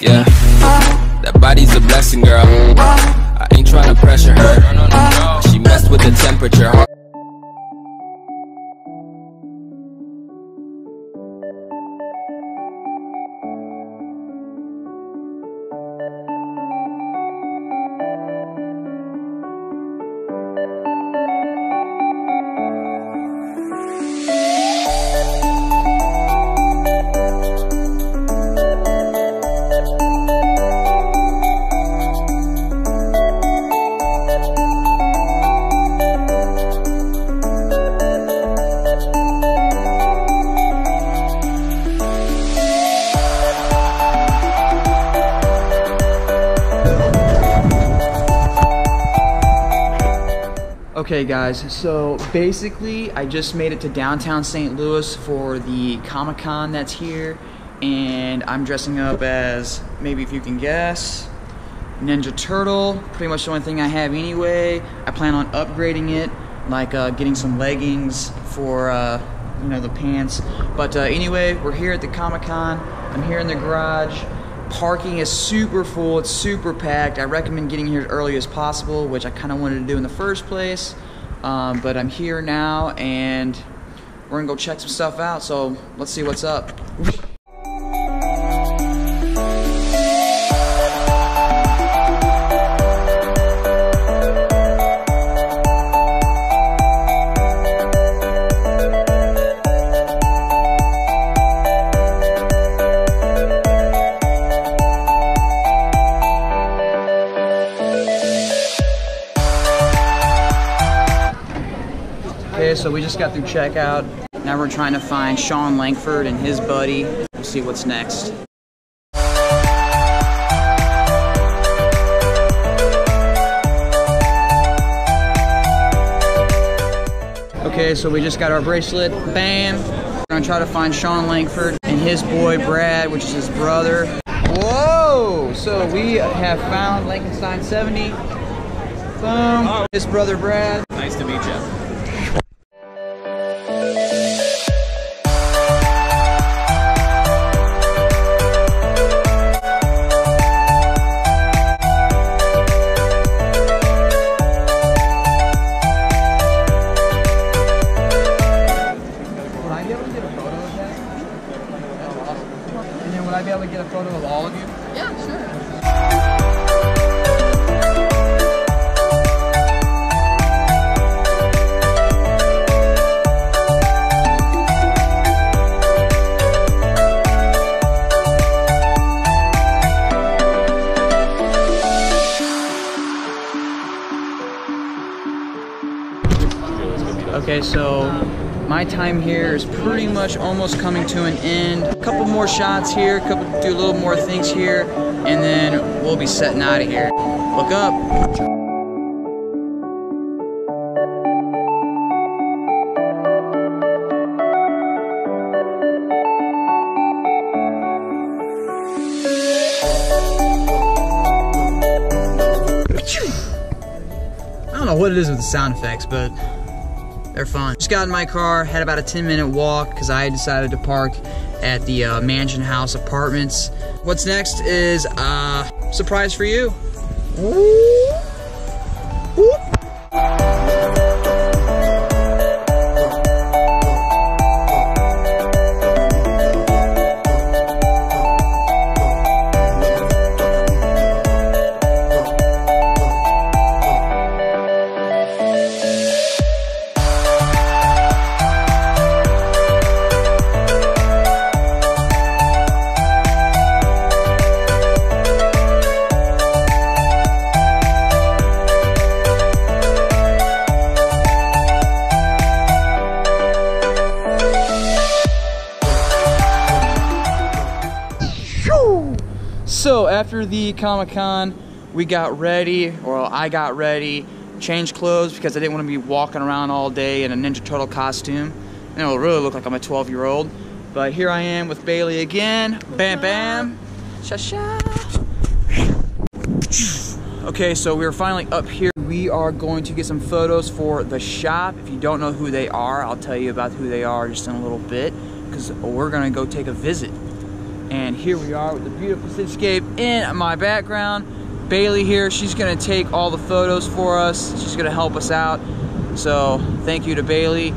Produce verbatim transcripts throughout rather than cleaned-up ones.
Yeah, that body's a blessing, girl. I ain't trying to pressure her. She messed with the temperature. Okay guys, so basically I just made it to downtown Saint Louis for the Comic-Con that's here, and I'm dressing up as, maybe if you can guess, Ninja Turtle. Pretty much the only thing I have anyway. I plan on upgrading it, like uh, getting some leggings for uh, you know, the pants. But uh, anyway, we're here at the Comic-Con. I'm here in the garage. Parking is super full, it's super packed. I recommend getting here as early as possible, which I kind of wanted to do in the first place. Um, but I'm here now, and we're gonna go check some stuff out, so let's see what's up. So we just got through checkout. Now we're trying to find Sean Lankford and his buddy. We'll see what's next. Okay, so we just got our bracelet. Bam! We're gonna try to find Sean Lankford and his boy Brad, which is his brother. Whoa! So we have found Lankenstein seventy. Boom! His brother Brad. Nice to meet you. Okay, so my time here is pretty much almost coming to an end. A couple more shots here, couple, do a little more things here, and then we'll be setting out of here. Look up. I don't know what it is with the sound effects, but they're fun. Just got in my car, had about a ten minute walk because I decided to park at the uh, Mansion House Apartments. What's next is a uh, surprise for you. Ooh. Ooh. So after the Comic-Con, we got ready, or I got ready, changed clothes because I didn't want to be walking around all day in a Ninja Turtle costume. And it'll really look like I'm a twelve year old. But here I am with Bailey again. Bam, bam. Sha sha. Okay, so we're finally up here. We are going to get some photos for the shop. If you don't know who they are, I'll tell you about who they are just in a little bit because we're gonna go take a visit. And here we are with the beautiful cityscape in my background. Bailey here, she's gonna take all the photos for us. She's gonna help us out. So thank you to Bailey.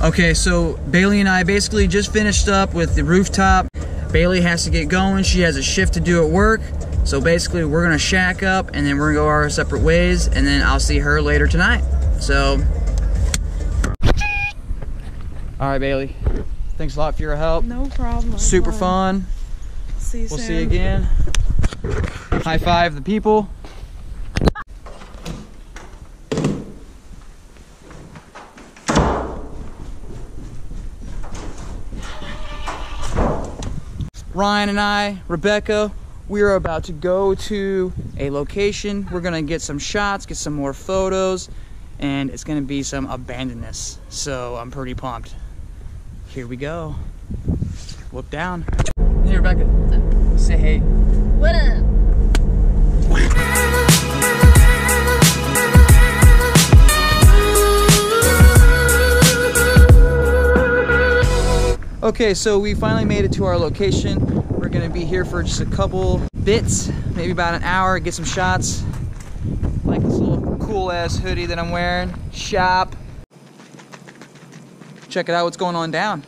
Okay, so Bailey and I basically just finished up with the rooftop. Bailey has to get going. She has a shift to do at work. So basically, we're gonna shack up and then we're gonna go our separate ways, and then I'll see her later tonight. So. All right, Bailey. Thanks a lot for your help. No problem. Super fun. See you soon. We'll see you again. High five the people. Ryan and I, Rebecca, we are about to go to a location. We're gonna get some shots, get some more photos, and it's gonna be some abandonness. So I'm pretty pumped. Here we go. Look down. Hey, Rebecca. What's up? Say hey. What up? Okay, so we finally made it to our location. We're gonna be here for just a couple bits, maybe about an hour, get some shots. Like this little cool ass hoodie that I'm wearing. Shop. Check it out, what's going on down.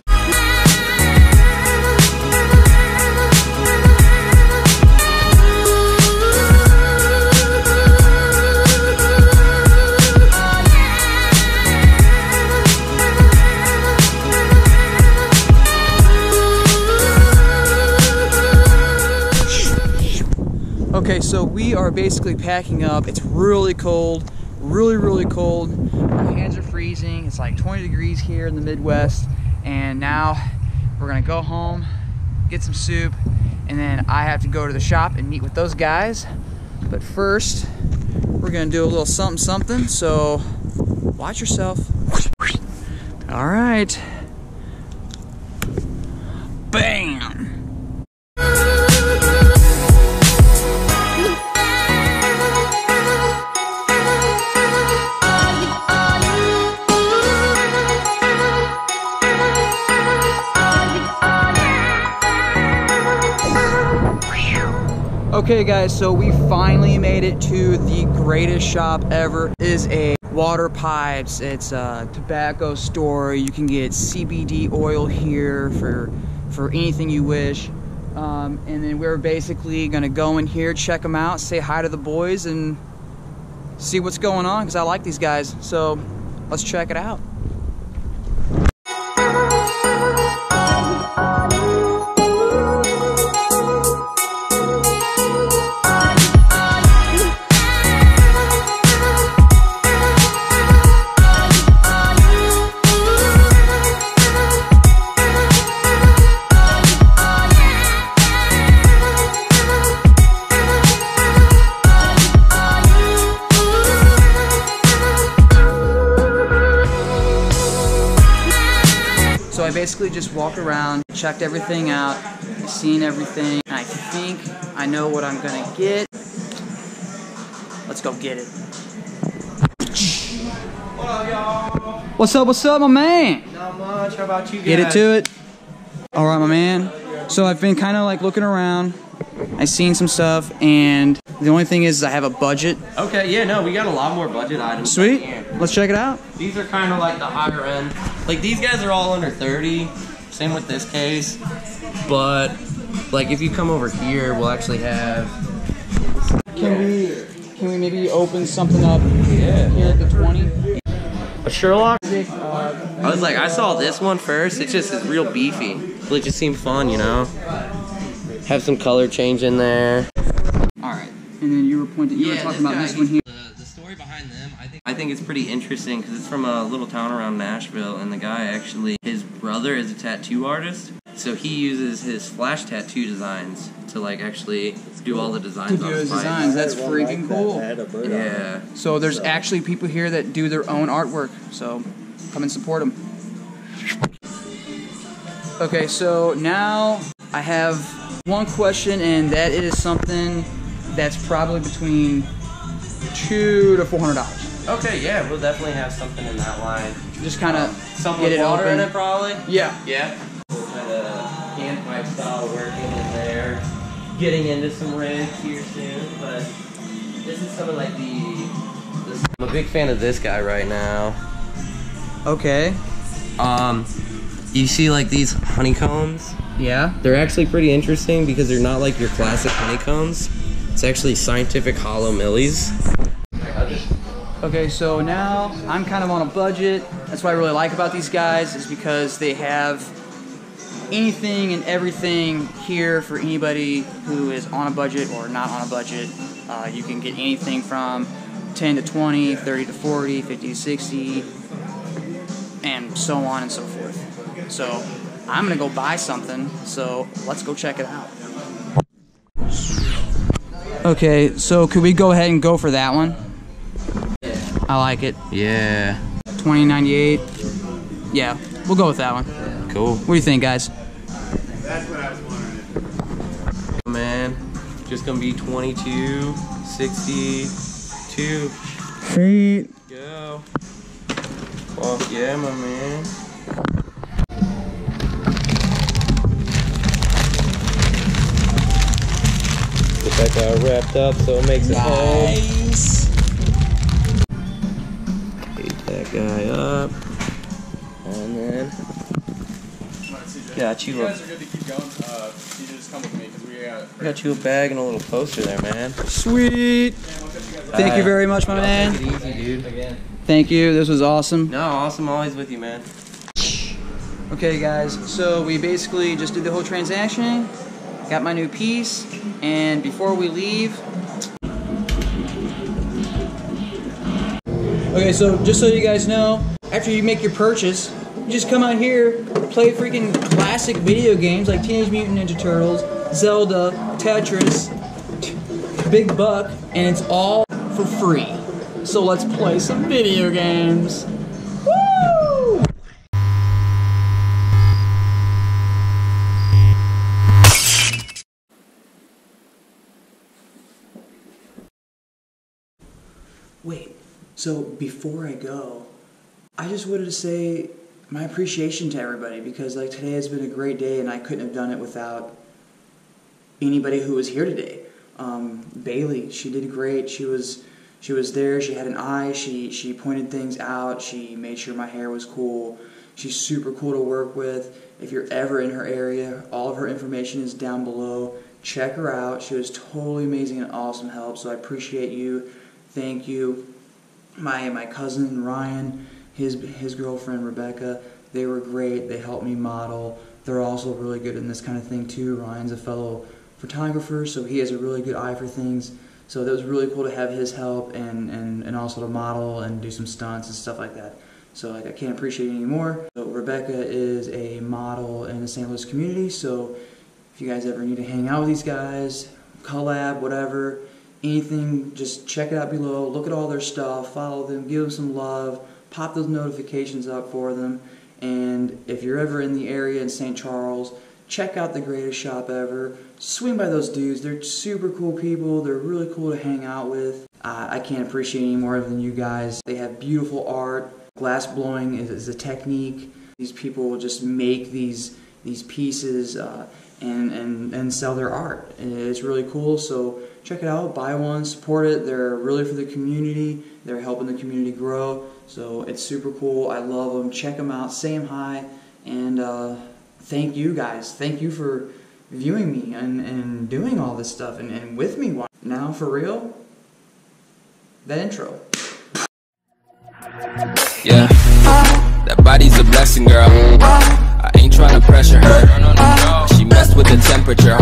Okay, so we are basically packing up. It's really cold, really, really cold. Our hands are freezing. It's like twenty degrees here in the Midwest. And now we're gonna go home, get some soup, and then I have to go to the shop and meet with those guys. But first, we're gonna do a little something, something. So watch yourself. All right. Bam. Okay guys, so we finally made it to the greatest shop ever. It is a water pipes, it's a tobacco store. You can get C B D oil here for, for anything you wish. Um, and then we're basically gonna go in here, check them out, say hi to the boys and see what's going on, because I like these guys. So let's check it out. Basically just walked around, checked everything out, seen everything. I think I know what I'm gonna get. Let's go get it. What up, y'all? What's up, what's up, my man? Not much, how about you guys? Get it to it. All right, my man. So I've been kind of like looking around. I've seen some stuff, and the only thing is I have a budget. Okay, yeah, no, we got a lot more budget items. Sweet, let's check it out. These are kind of like the higher end. Like these guys are all under thirty, same with this case, but like if you come over here, we'll actually have... Can we can we maybe open something up yeah. here at the twenty? A Sherlock? I was like, I saw this one first, it's just it's real beefy. It just seemed fun, you know? Have some color change in there. Alright, and then you were pointing, you yeah, were talking this about guy, this one here. Behind them, I think I think it's pretty interesting because it's from a little town around Nashville, and the guy actually, his brother is a tattoo artist, so he uses his flash tattoo designs to like actually do all the designs. To do his designs, that's freaking cool. Yeah. So there's actually people here that do their own artwork, so come and support them. Okay, so now I have one question, and that is something that's probably between two to four hundred dollars. Okay, yeah, we'll definitely have something in that line. Just kind of um, something with water open. in it, probably. Yeah, yeah. We'll kind of hand pipe style working in there, getting into some ribs here soon. But this is some of like the. This, I'm a big fan of this guy right now. Okay. Um, you see like these honeycombs? Yeah. They're actually pretty interesting because they're not like your classic honeycombs. It's actually scientific hollow millies. Okay, so now I'm kind of on a budget. That's what I really like about these guys, is because they have anything and everything here for anybody who is on a budget or not on a budget. Uh, you can get anything from ten to twenty, thirty to forty, fifty to sixty, and so on and so forth. So I'm gonna go buy something, so let's go check it out. Okay, so could we go ahead and go for that one? I like it. Yeah. twenty ninety-eight. Yeah, we'll go with that one. Cool. What do you think, guys? That's what I was wondering. Man, just gonna be twenty-two sixty-two. Sweet. Go. Fuck yeah, my man. Get that guy wrapped up so it makes it whole. Nice. Guy up, and then got you. You guys are good to keep going. Uh, you just come with me because we got. Got you a bag and a little poster there, man. Sweet. Thank you very much, my man. Take it easy, dude. Thank you. This was awesome. No, awesome. Always with you, man. Okay, guys. So we basically just did the whole transaction. Got my new piece, and before we leave. Okay, so just so you guys know, after you make your purchase, you just come out here, play freaking classic video games like Teenage Mutant Ninja Turtles, Zelda, Tetris, Big Buck, and it's all for free. So let's play some video games. Woo! Wait. So before I go, I just wanted to say my appreciation to everybody, because like today has been a great day and I couldn't have done it without anybody who was here today. Um, Bailey, she did great. She was she was there. She had an eye. She she pointed things out. She made sure my hair was cool. She's super cool to work with. If you're ever in her area, all of her information is down below. Check her out. She was totally amazing and awesome help. So I appreciate you. Thank you. My my cousin Ryan, his his girlfriend Rebecca, they were great. They helped me model. They're also really good in this kind of thing too. Ryan's a fellow photographer, so he has a really good eye for things. So that was really cool to have his help and and and also to model and do some stunts and stuff like that. So like I can't appreciate it anymore. So Rebecca is a model in the Saint Louis community. So if you guys ever need to hang out with these guys, collab, whatever. Anything, just check it out below, look at all their stuff, follow them, give them some love, pop those notifications up for them, and if you're ever in the area in Saint Charles, check out the greatest shop ever, swing by those dudes, they're super cool people, they're really cool to hang out with. Uh, I can't appreciate any more than you guys. They have beautiful art, glass blowing is, is a technique, these people just make these these pieces uh, and, and, and sell their art, and it's really cool, so check it out, buy one, support it. They're really for the community. They're helping the community grow. So it's super cool. I love them. Check them out. Say them hi. And uh, thank you guys. Thank you for viewing me and, and doing all this stuff and, and with me. Now, for real, that intro. Yeah, that body's a blessing, girl. I ain't trying to pressure her. She messed with the temperature.